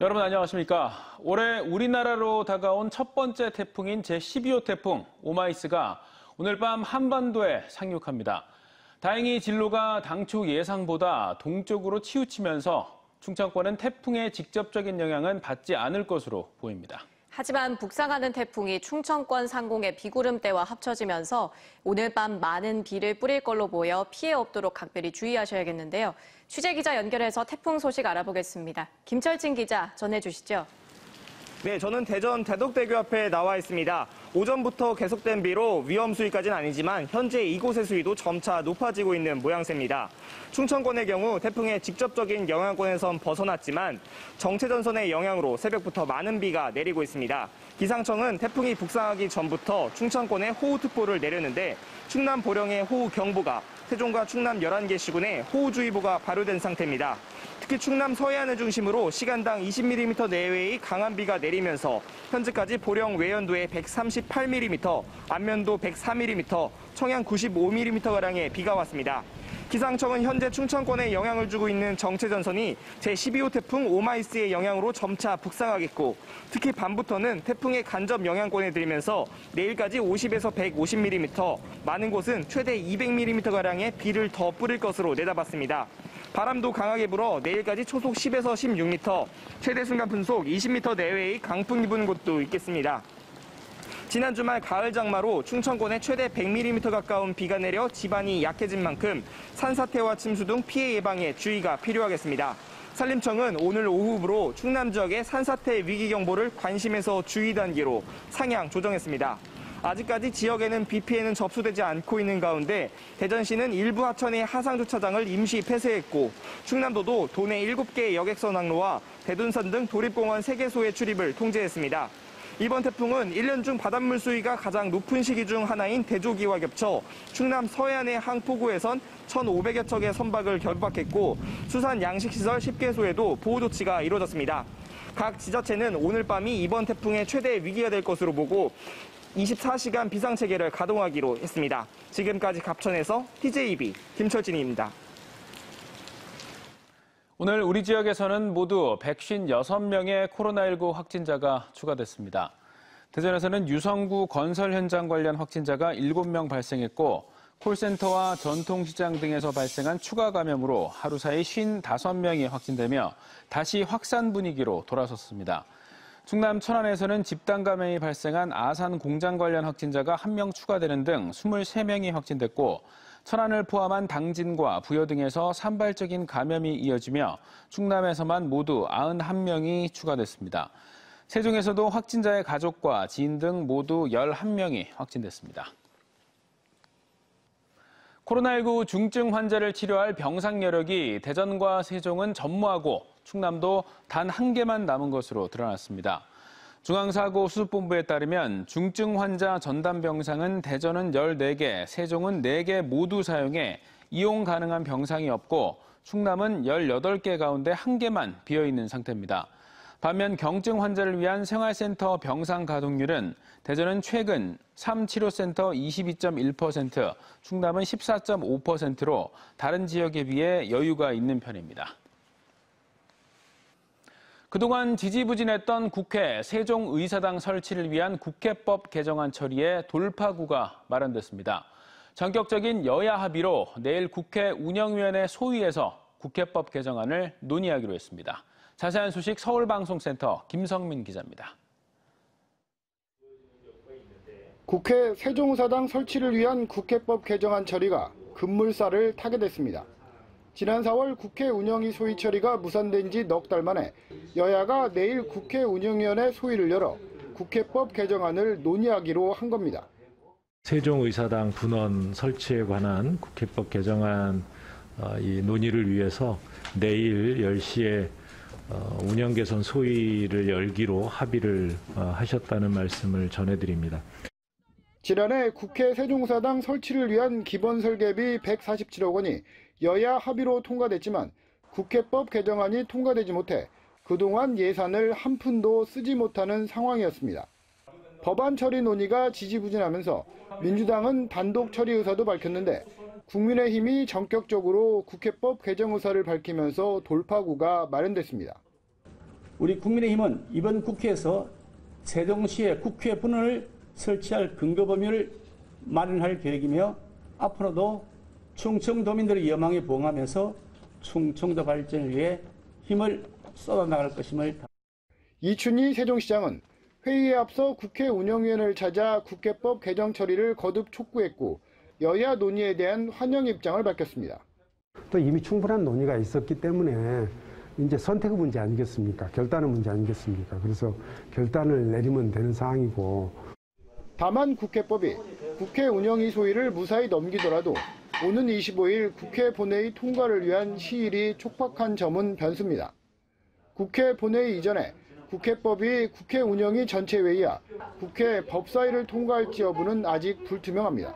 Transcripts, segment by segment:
여러분 안녕하십니까. 올해 우리나라로 다가온 첫 번째 태풍인 제12호 태풍 오마이스가 오늘 밤 한반도에 상륙합니다. 다행히 진로가 당초 예상보다 동쪽으로 치우치면서 충청권은 태풍의 직접적인 영향은 받지 않을 것으로 보입니다. 하지만 북상하는 태풍이 충청권 상공의 비구름대와 합쳐지면서 오늘 밤 많은 비를 뿌릴 걸로 보여 피해 없도록 각별히 주의하셔야겠는데요. 취재기자 연결해서 태풍 소식 알아보겠습니다. 김철진 기자 전해주시죠. 네, 저는 대전 대덕대교 앞에 나와 있습니다. 오전부터 계속된 비로 위험 수위까지는 아니지만 현재 이곳의 수위도 점차 높아지고 있는 모양새입니다. 충청권의 경우 태풍의 직접적인 영향권에선 벗어났지만 정체전선의 영향으로 새벽부터 많은 비가 내리고 있습니다. 기상청은 태풍이 북상하기 전부터 충청권에 호우특보를 내렸는데 충남 보령에 호우경보가, 세종과 충남 11개 시군에 호우주의보가 발효된 상태입니다. 특히 충남 서해안을 중심으로 시간당 20mm 내외의 강한 비가 내리면서 현재까지 보령 외연도에 138mm, 안면도 104mm, 청양 95mm가량의 비가 왔습니다. 기상청은 현재 충청권에 영향을 주고 있는 정체전선이 제12호 태풍 오마이스의 영향으로 점차 북상하겠고, 특히 밤부터는 태풍의 간접 영향권에 들면서 내일까지 50에서 150mm, 많은 곳은 최대 200mm가량의 비를 더 뿌릴 것으로 내다봤습니다. 바람도 강하게 불어 내일까지 초속 10에서 16m, 최대 순간풍속 20m 내외의 강풍이 부는 곳도 있겠습니다. 지난 주말 가을 장마로 충청권에 최대 100mm 가까운 비가 내려 지반이 약해진 만큼 산사태와 침수 등 피해 예방에 주의가 필요하겠습니다. 산림청은 오늘 오후부로 충남 지역의 산사태 위기경보를 관심에서 주의 단계로 상향 조정했습니다. 아직까지 지역에는 비 피해는 접수되지 않고 있는 가운데 대전시는 일부 하천의 하상주차장을 임시 폐쇄했고, 충남도도 도내 7개의 여객선 항로와 대둔산 등 도립공원 3개소의 출입을 통제했습니다. 이번 태풍은 1년 중 바닷물 수위가 가장 높은 시기 중 하나인 대조기와 겹쳐 충남 서해안의 항포구에선 1,500여 척의 선박을 결박했고, 수산 양식시설 10개소에도 보호조치가 이루어졌습니다. 각 지자체는 오늘 밤이 이번 태풍의 최대 위기가 될 것으로 보고 24시간 비상체계를 가동하기로 했습니다. 지금까지 갑천에서 TJB 김철진입니다. 오늘 우리 지역에서는 모두 156명의 코로나19 확진자가 추가됐습니다. 대전에서는 유성구 건설 현장 관련 확진자가 7명 발생했고, 콜센터와 전통시장 등에서 발생한 추가 감염으로 하루 사이 55명이 확진되며 다시 확산 분위기로 돌아섰습니다. 충남 천안에서는 집단 감염이 발생한 아산 공장 관련 확진자가 1명 추가되는 등 23명이 확진됐고, 천안을 포함한 당진과 부여 등에서 산발적인 감염이 이어지며 충남에서만 모두 91명이 추가됐습니다. 세종에서도 확진자의 가족과 지인 등 모두 11명이 확진됐습니다. 코로나19 중증 환자를 치료할 병상 여력이 대전과 세종은 전무하고 충남도 단 1개만 남은 것으로 드러났습니다. 중앙사고수습본부에 따르면 중증 환자 전담 병상은 대전은 14개, 세종은 4개 모두 사용해 이용 가능한 병상이 없고, 충남은 18개 가운데 1개만 비어있는 상태입니다. 반면 경증 환자를 위한 생활센터 병상 가동률은 대전은 최근 3치료센터 22.1%, 충남은 14.5%로 다른 지역에 비해 여유가 있는 편입니다. 그동안 지지부진했던 국회 세종의사당 설치를 위한 국회법 개정안 처리에 돌파구가 마련됐습니다. 전격적인 여야 합의로 내일 국회 운영위원회 소위에서 국회법 개정안을 논의하기로 했습니다. 자세한 소식 서울방송센터 김성민 기자입니다. 국회 세종의사당 설치를 위한 국회법 개정안 처리가 급물살을 타게 됐습니다. 지난 4월 국회 운영위 소위 처리가 무산된 지 넉 달 만에 여야가 내일 국회 운영위원회 소위를 열어 국회법 개정안을 논의하기로 한 겁니다. 세종의사당 분원 설치에 관한 국회법 개정안 이 논의를 위해서 내일 10시에 운영개선 소위를 열기로 합의를 하셨다는 말씀을 전해드립니다. 지난해 국회 세종의사당 설치를 위한 기본설계비 147억 원이 여야 합의로 통과됐지만 국회법 개정안이 통과되지 못해 그동안 예산을 한 푼도 쓰지 못하는 상황이었습니다. 법안 처리 논의가 지지부진하면서 민주당은 단독 처리 의사도 밝혔는데 국민의힘이 전격적으로 국회법 개정 의사를 밝히면서 돌파구가 마련됐습니다. 우리 국민의힘은 이번 국회에서 세종시에 국회 분원을 설치할 근거범위를 마련할 계획이며 앞으로도 충청도민들의 여망에 부응하면서 충청도 발전을 위해 힘을 쏟아나갈 것임을 다. 이춘희 세종시장은 회의에 앞서 국회 운영위원회를 찾아 국회법 개정 처리를 거듭 촉구했고 여야 논의에 대한 환영 입장을 밝혔습니다. 또 이미 충분한 논의가 있었기 때문에 이제 선택의 문제 아니겠습니까? 결단의 문제 아니겠습니까? 그래서 결단을 내리면 되는 상황이고. 다만 국회법이 국회 운영위 소위를 무사히 넘기더라도 오는 25일 국회 본회의 통과를 위한 시일이 촉박한 점은 변수입니다. 국회 본회의 이전에 국회법이 국회 운영위 전체 회의와 국회 법사위를 통과할지 여부는 아직 불투명합니다.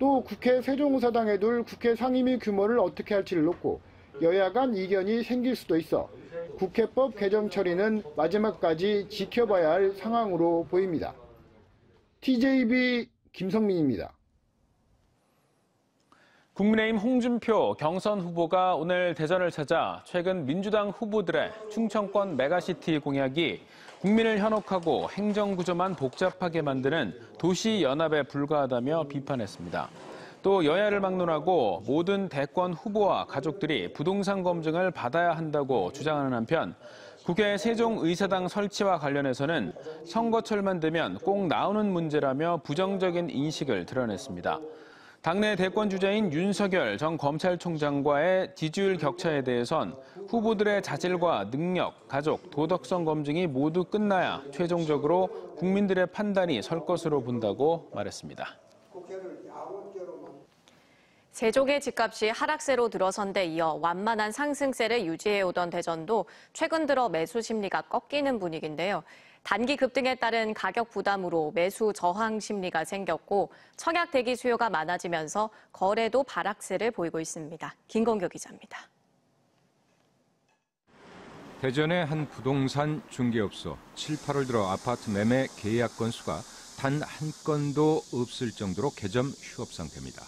또 국회 세종사당에 둘 국회 상임위 규모를 어떻게 할지를 놓고 여야 간 이견이 생길 수도 있어 국회법 개정 처리는 마지막까지 지켜봐야 할 상황으로 보입니다. TJB 김성민입니다. 국민의힘 홍준표 경선 후보가 오늘 대전을 찾아 최근 민주당 후보들의 충청권 메가시티 공약이 국민을 현혹하고 행정구조만 복잡하게 만드는 도시연합에 불과하다며 비판했습니다. 또 여야를 막론하고 모든 대권 후보와 가족들이 부동산 검증을 받아야 한다고 주장하는 한편 국회 세종의사당 설치와 관련해서는 선거철만 되면 꼭 나오는 문제라며 부정적인 인식을 드러냈습니다. 당내 대권 주자인 윤석열 전 검찰총장과의 지지율 격차에 대해선 후보들의 자질과 능력, 가족, 도덕성 검증이 모두 끝나야 최종적으로 국민들의 판단이 설 것으로 본다고 말했습니다. 제조계 집값이 하락세로 들어선 데 이어 완만한 상승세를 유지해오던 대전도 최근 들어 매수 심리가 꺾이는 분위기인데요. 단기 급등에 따른 가격 부담으로 매수 저항 심리가 생겼고 청약 대기 수요가 많아지면서 거래도 발악세를 보이고 있습니다. 김건규 기자입니다. 대전의 한 부동산 중개업소 7, 8월 들어 아파트 매매 계약 건수가 단 한 건도 없을 정도로 개점 휴업 상태입니다.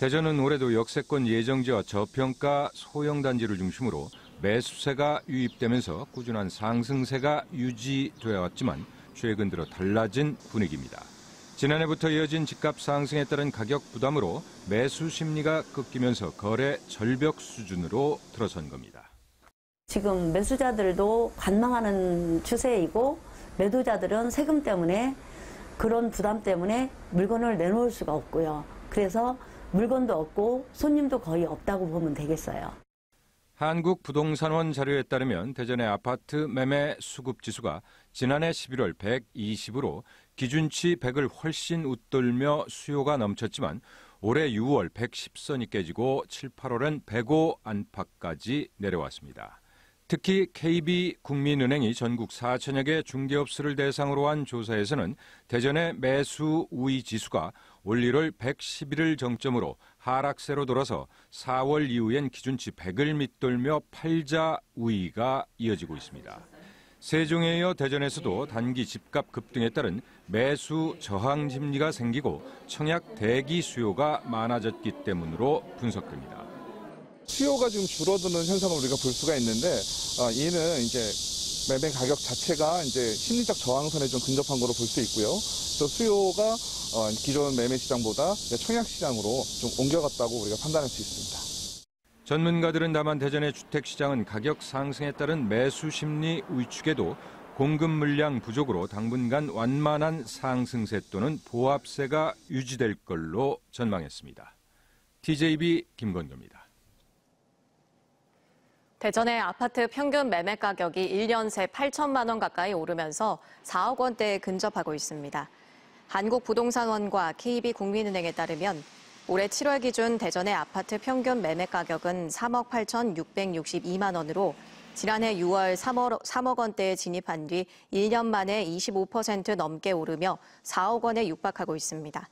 대전은 올해도 역세권 예정지와 저평가 소형 단지를 중심으로 매수세가 유입되면서 꾸준한 상승세가 유지되어 왔지만 최근 들어 달라진 분위기입니다. 지난해부터 이어진 집값 상승에 따른 가격 부담으로 매수 심리가 꺾이면서 거래 절벽 수준으로 들어선 겁니다. 지금 매수자들도 관망하는 추세이고 매도자들은 세금 때문에 그런 부담 때문에 물건을 내놓을 수가 없고요. 그래서 물건도 없고 손님도 거의 없다고 보면 되겠어요. 한국부동산원 자료에 따르면 대전의 아파트 매매 수급지수가 지난해 11월 120으로 기준치 100을 훨씬 웃돌며 수요가 넘쳤지만 올해 6월 110선이 깨지고 7, 8월엔 105 안팎까지 내려왔습니다. 특히 KB국민은행이 전국 4천여 개 중개업소를 대상으로 한 조사에서는 대전의 매수 우위지수가 올 1월 111을 정점으로 하락세로 돌아서 4월 이후엔 기준치 100을 밑돌며 팔자 우위가 이어지고 있습니다. 세종에 이어 대전에서도 단기 집값 급등에 따른 매수 저항 심리가 생기고 청약 대기 수요가 많아졌기 때문으로 분석됩니다. 수요가 지금 줄어드는 현상을 우리가 볼 수가 있는데 이는 이제 매매 가격 자체가 이제 심리적 저항선에 좀 근접한 거로 볼 수 있고요. 또 수요가 기존 매매 시장보다 청약 시장으로 좀 옮겨갔다고 우리가 판단할 수 있습니다. 전문가들은 다만 대전의 주택 시장은 가격 상승에 따른 매수 심리 위축에도 공급 물량 부족으로 당분간 완만한 상승세 또는 보합세가 유지될 걸로 전망했습니다. TJB 김건규입니다. 대전의 아파트 평균 매매 가격이 1년 새 8천만 원 가까이 오르면서 4억 원대에 근접하고 있습니다. 한국부동산원과 KB국민은행에 따르면 올해 7월 기준 대전의 아파트 평균 매매 가격은 3억 8,662만 원으로 지난해 6월 3억 원대에 진입한 뒤 1년 만에 25% 넘게 오르며 4억 원에 육박하고 있습니다.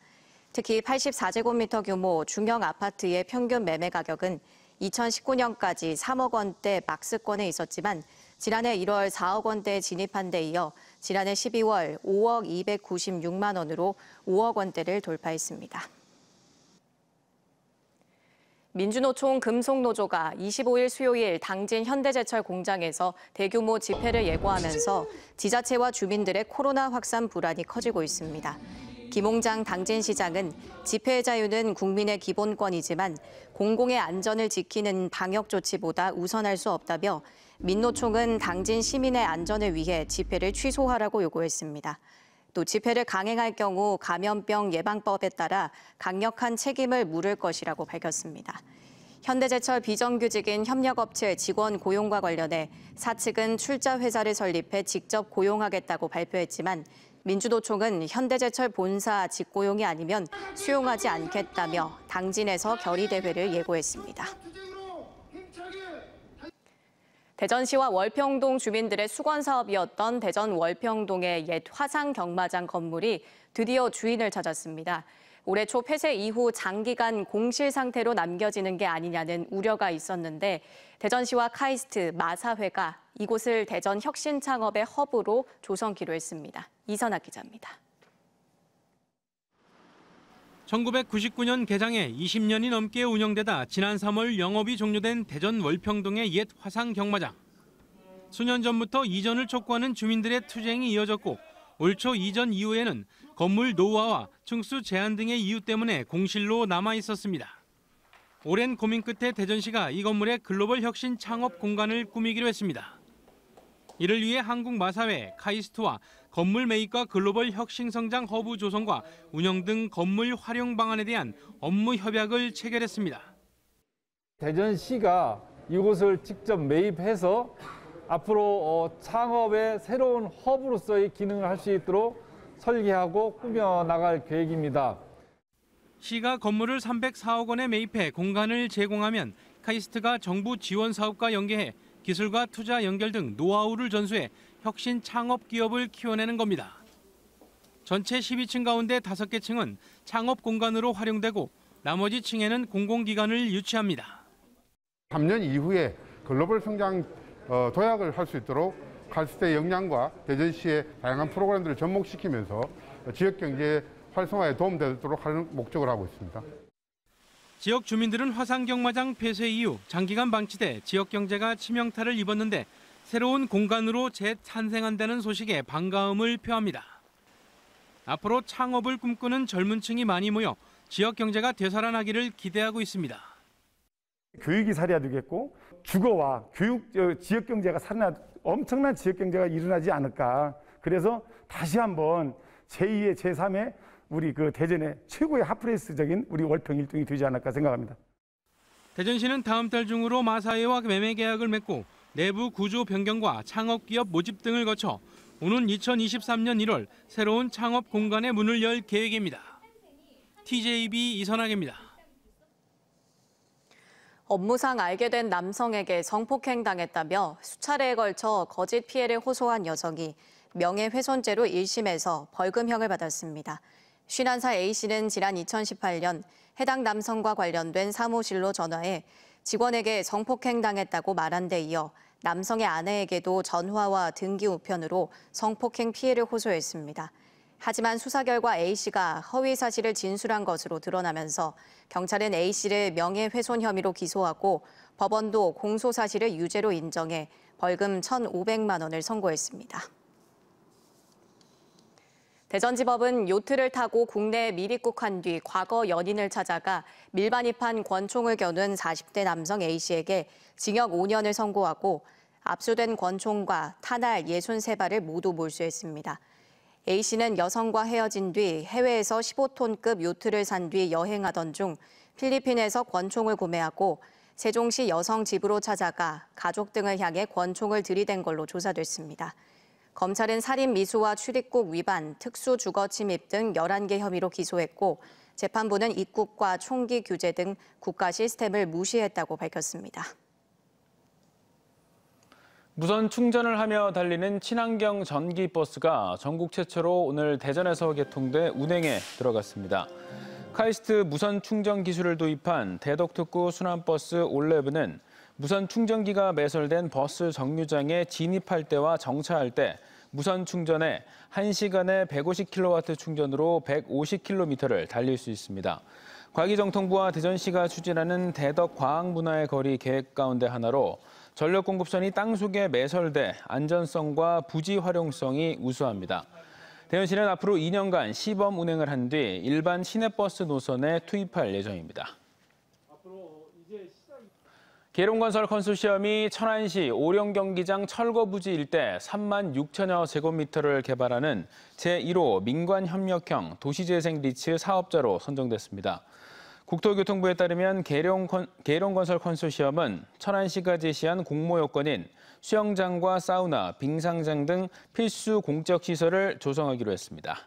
특히 84제곱미터 규모 중형 아파트의 평균 매매 가격은 2019년까지 3억 원대 막스권에 있었지만 지난해 1월 4억 원대에 진입한 데 이어 지난해 12월 5억 296만 원으로 5억 원대를 돌파했습니다. 민주노총 금속노조가 25일 수요일 당진 현대제철 공장에서 대규모 집회를 예고하면서 지자체와 주민들의 코로나 확산 불안이 커지고 있습니다. 김홍장 당진시장은 집회 자유는 국민의 기본권이지만 공공의 안전을 지키는 방역 조치보다 우선할 수 없다며 민노총은 당진 시민의 안전을 위해 집회를 취소하라고 요구했습니다. 또 집회를 강행할 경우 감염병 예방법에 따라 강력한 책임을 물을 것이라고 밝혔습니다. 현대제철 비정규직인 협력업체 직원 고용과 관련해 사측은 출자 회사를 설립해 직접 고용하겠다고 발표했지만 민주노총은 현대제철 본사 직고용이 아니면 수용하지 않겠다며 당진에서 결의대회를 예고했습니다. 대전시와 월평동 주민들의 수건사업이었던 대전 월평동의 옛 화상경마장 건물이 드디어 주인을 찾았습니다. 올해 초 폐쇄 이후 장기간 공실 상태로 남겨지는 게 아니냐는 우려가 있었는데 대전시와 카이스트, 마사회가 이곳을 대전 혁신창업의 허브로 조성키로 했습니다. 이선학 기자입니다. 1999년 개장해 20년이 넘게 운영되다 지난 3월 영업이 종료된 대전 월평동의 옛 화상 경마장. 수년 전부터 이전을 촉구하는 주민들의 투쟁이 이어졌고 올 초 이전 이후에는 건물 노후화와 층수 제한 등의 이유 때문에 공실로 남아 있었습니다. 오랜 고민 끝에 대전시가 이 건물에 글로벌 혁신 창업 공간을 꾸미기로 했습니다. 이를 위해 한국 마사회, 카이스트와 건물 매입과 글로벌 혁신성장 허브 조성과 운영 등 건물 활용 방안에 대한 업무 협약을 체결했습니다. 대전시가 이곳을 직접 매입해서 앞으로 창업의 새로운 허브로서의 기능을 할 수 있도록 설계하고 꾸며나갈 계획입니다. 시가 건물을 304억 원에 매입해 공간을 제공하면 카이스트가 정부 지원 사업과 연계해 기술과 투자 연결 등 노하우를 전수해 혁신 창업 기업을 키워내는 겁니다. 전체 12층 가운데 5개 층은 창업 공간으로 활용되고 나머지 층에는 공공기관을 유치합니다. 3년 이후에 글로벌 성장 도약을 할 수 있도록 카이스트의 역량과 대전시의 다양한 프로그램들을 접목시키면서 지역경제 활성화에 도움되도록 하는 목적을 하고 있습니다. 지역 주민들은 화상경마장 폐쇄 이후 장기간 방치돼 지역경제가 치명타를 입었는데 새로운 공간으로 재탄생한다는 소식에 반가움을 표합니다. 앞으로 창업을 꿈꾸는 젊은 층이 많이 모여 지역 경제가 되살아나기를 기대하고 있습니다. 교육이 살아나겠고 주거와 교육 지역 경제가 살아나 엄청난 지역 경제가 일어나지 않을까. 그래서 다시 한번 제2의 제3의 우리 그 대전의 최고의 핫플레이스적인 우리 월평 1등이 되지 않을까 생각합니다. 대전시는 다음 달 중으로 마사회와 매매 계약을 맺고 내부 구조 변경과 창업기업 모집 등을 거쳐 오는 2023년 1월 새로운 창업 공간의 문을 열 계획입니다. TJB 이선학입니다. 업무상 알게 된 남성에게 성폭행당했다며 수차례에 걸쳐 거짓 피해를 호소한 여성이 명예훼손죄로 1심에서 벌금형을 받았습니다. 51살 A씨는 지난 2018년 해당 남성과 관련된 사무실로 전화해 직원에게 성폭행당했다고 말한 데 이어 남성의 아내에게도 전화와 등기 우편으로 성폭행 피해를 호소했습니다. 하지만 수사 결과 A씨가 허위 사실을 진술한 것으로 드러나면서 경찰은 A씨를 명예훼손 혐의로 기소하고 법원도 공소 사실을 유죄로 인정해 벌금 1,500만 원을 선고했습니다. 대전지법은 요트를 타고 국내에 밀입국한 뒤 과거 연인을 찾아가 밀반입한 권총을 겨눈 40대 남성 A씨에게 징역 5년을 선고하고 압수된 권총과 탄알 63발을 모두 몰수했습니다. A씨는 여성과 헤어진 뒤 해외에서 15톤급 요트를 산 뒤 여행하던 중 필리핀에서 권총을 구매하고 세종시 여성 집으로 찾아가 가족 등을 향해 권총을 들이댄 걸로 조사됐습니다. 검찰은 살인미수와 출입국 위반, 특수주거침입 등 11개 혐의로 기소했고 재판부는 입국과 총기 규제 등 국가 시스템을 무시했다고 밝혔습니다. 무선 충전을 하며 달리는 친환경 전기버스가 전국 최초로 오늘 대전에서 개통돼 운행에 들어갔습니다. 카이스트 무선 충전 기술을 도입한 대덕특구 순환버스 올레브는 무선 충전기가 매설된 버스 정류장에 진입할 때와 정차할 때 무선 충전에 1시간에 150kW 충전으로 150km를 달릴 수 있습니다. 과기정통부와 대전시가 추진하는 대덕과학문화의 거리 계획 가운데 하나로 전력공급선이 땅속에 매설돼 안전성과 부지 활용성이 우수합니다. 대전시는 앞으로 2년간 시범 운행을 한 뒤 일반 시내버스 노선에 투입할 예정입니다. 계룡건설 컨소시엄이 천안시 오령경기장 철거 부지 일대 36,000여 제곱미터를 개발하는 제1호 민관협력형 도시재생 리츠 사업자로 선정됐습니다. 국토교통부에 따르면 계룡건설 컨소시엄은 천안시가 제시한 공모 요건인 수영장과 사우나, 빙상장 등 필수 공적시설을 조성하기로 했습니다.